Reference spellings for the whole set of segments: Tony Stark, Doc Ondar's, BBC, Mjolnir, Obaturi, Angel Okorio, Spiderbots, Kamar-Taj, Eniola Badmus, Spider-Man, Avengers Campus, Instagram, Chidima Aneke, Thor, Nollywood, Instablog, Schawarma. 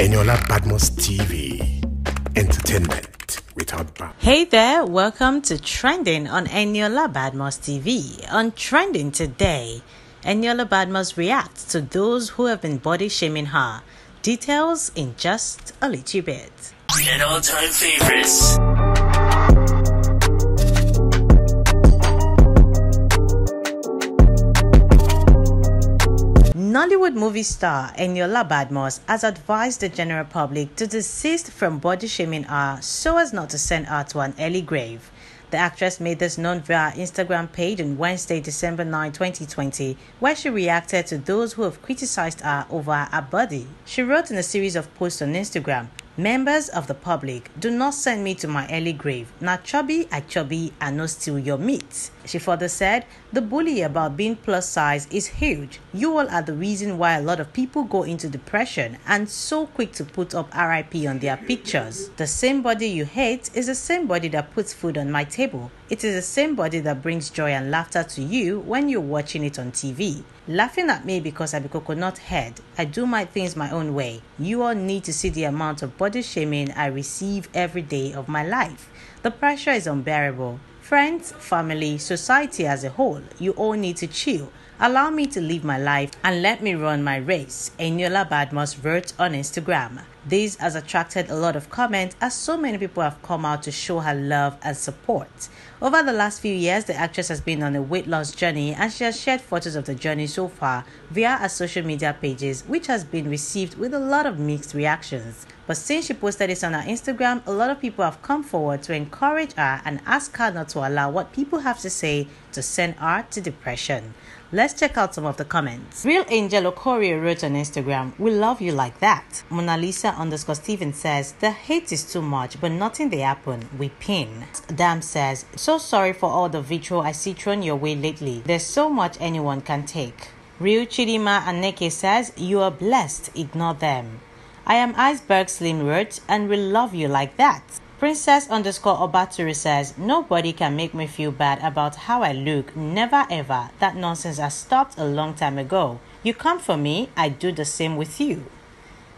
Eniola Badmus TV, entertainment without bounds. Hey there, welcome to Trending on Eniola Badmus TV. On Trending today, Eniola Badmus reacts to those who have been body shaming her. Details in just a little bit. An all-time favorites. Nollywood movie star Eniola Badmus has advised the general public to desist from body shaming her so as not to send her to an early grave. The actress made this known via her Instagram page on Wednesday, December 9, 2020, where she reacted to those who have criticized her over her body. She wrote in a series of posts on Instagram, "Members of the public, do not send me to my early grave. Na chubby, I no steal your meat." She further said, "The bully about being plus size is huge. You all are the reason why a lot of people go into depression and so quick to put up RIP on their pictures. The same body you hate is the same body that puts food on my table. It is the same body that brings joy and laughter to you when you're watching it on TV. Laughing at me because I be coconut head. I do my things my own way. You all need to see the amount of body shaming I receive every day of my life. The pressure is unbearable. Friends, family, society as a whole, you all need to chill. Allow me to live my life and let me run my race," Eniola Badmus wrote on Instagram. This has attracted a lot of comment as so many people have come out to show her love and support. Over the last few years, the actress has been on a weight loss journey and she has shared photos of the journey so far via her social media pages, which has been received with a lot of mixed reactions. But since she posted this on her Instagram, a lot of people have come forward to encourage her and ask her not to allow what people have to say to send her to depression. Let's check out some of the comments. Real Angel Okorio wrote on Instagram, "We love you like that." Mona Lisa _Steven says, "The hate is too much, but nothing they happen. We pin." Dam says, "So sorry for all the vitriol I see thrown your way lately. There's so much anyone can take." Real Chidima Aneke says, "You are blessed. Ignore them." I am Iceberg Slim wrote, "And we love you like that." Princess _Obaturi says, "Nobody can make me feel bad about how I look. Never ever. That nonsense has stopped a long time ago. You come for me, I do the same with you."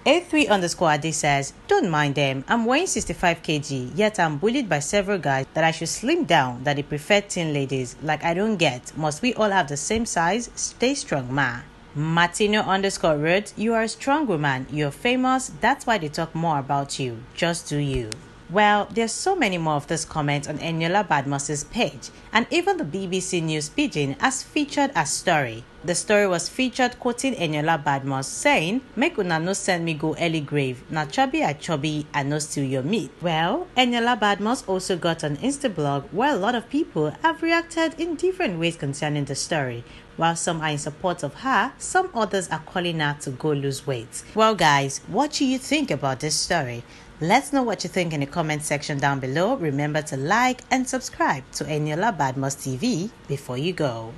A3 _Ade says, "Don't mind them. I'm weighing 65 kg, yet I'm bullied by several guys that I should slim down, that they prefer thin ladies. Like I don't get. Must we all have the same size? Stay strong, ma." Martino _ wrote, "You are a strong woman. You're famous. That's why they talk more about you. Just do you." Well, there's so many more of this comment on Eniola Badmus's page, and even the BBC News Pidgin has featured a story. The story was featured quoting Eniola Badmus saying, "Make una no send me go early grave. Na chubby, I no steal your meat." Well, Eniola Badmus also got an Instablog where a lot of people have reacted in different ways concerning the story. While some are in support of her, some others are calling her to go lose weight. Well guys, what do you think about this story? Let's know what you think in the comment section down below. Remember to like and subscribe to Eniola Badmus TV before you go.